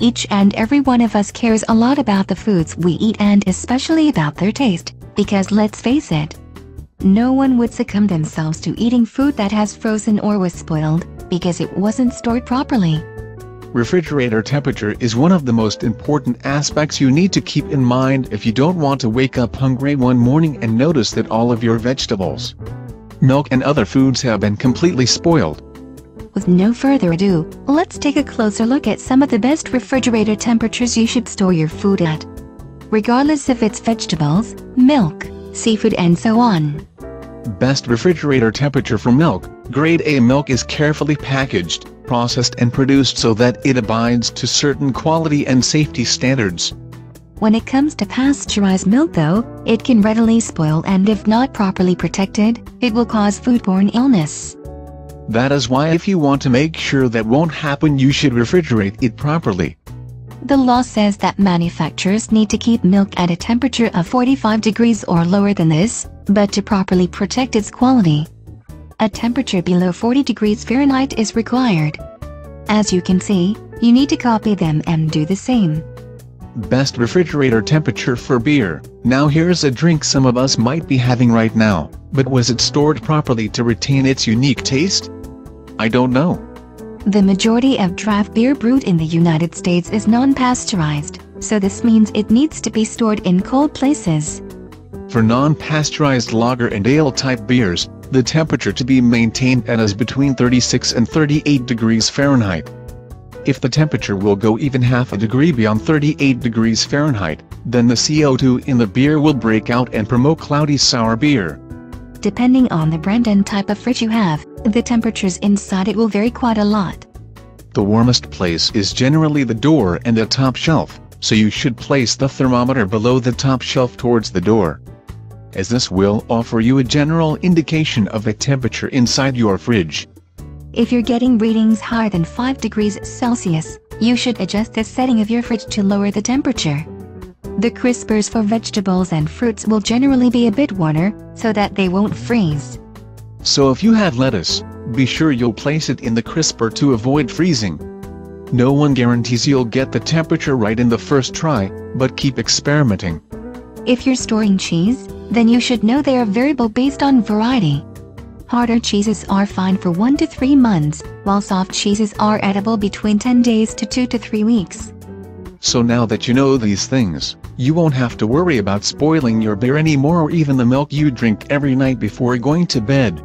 Each and every one of us cares a lot about the foods we eat and especially about their taste, because let's face it, no one would succumb themselves to eating food that has frozen or was spoiled, because it wasn't stored properly. Refrigerator temperature is one of the most important aspects you need to keep in mind if you don't want to wake up hungry one morning and notice that all of your vegetables, milk and other foods have been completely spoiled. With no further ado, let's take a closer look at some of the best refrigerator temperatures you should store your food at, regardless if it's vegetables, milk, seafood and so on. Best refrigerator temperature for milk. Grade A milk is carefully packaged, processed and produced so that it abides to certain quality and safety standards. When it comes to pasteurized milk though, it can readily spoil and if not properly protected, it will cause foodborne illness. That is why if you want to make sure that won't happen, you should refrigerate it properly. The law says that manufacturers need to keep milk at a temperature of 45 degrees or lower than this, but to properly protect its quality, a temperature below 40 degrees Fahrenheit is required. As you can see, you need to copy them and do the same. Best refrigerator temperature for beer. Now here's a drink some of us might be having right now, but was it stored properly to retain its unique taste? I don't know. The majority of draft beer brewed in the United States is non-pasteurized, so this means it needs to be stored in cold places. For non-pasteurized lager and ale-type beers, the temperature to be maintained at is between 36 and 38 degrees Fahrenheit. If the temperature will go even half a degree beyond 38 degrees Fahrenheit, then the CO2 in the beer will break out and promote cloudy sour beer. Depending on the brand and type of fridge you have, the temperatures inside it will vary quite a lot. The warmest place is generally the door and the top shelf, so you should place the thermometer below the top shelf towards the door, as this will offer you a general indication of the temperature inside your fridge. If you're getting readings higher than 5 degrees Celsius, you should adjust the setting of your fridge to lower the temperature. The crispers for vegetables and fruits will generally be a bit warmer, so that they won't freeze. So if you have lettuce, be sure you'll place it in the crisper to avoid freezing. No one guarantees you'll get the temperature right in the first try, but keep experimenting. If you're storing cheese, then you should know they are variable based on variety. Harder cheeses are fine for 1 to 3 months, while soft cheeses are edible between 10 days to 2 to 3 weeks. So now that you know these things, you won't have to worry about spoiling your beer anymore or even the milk you drink every night before going to bed.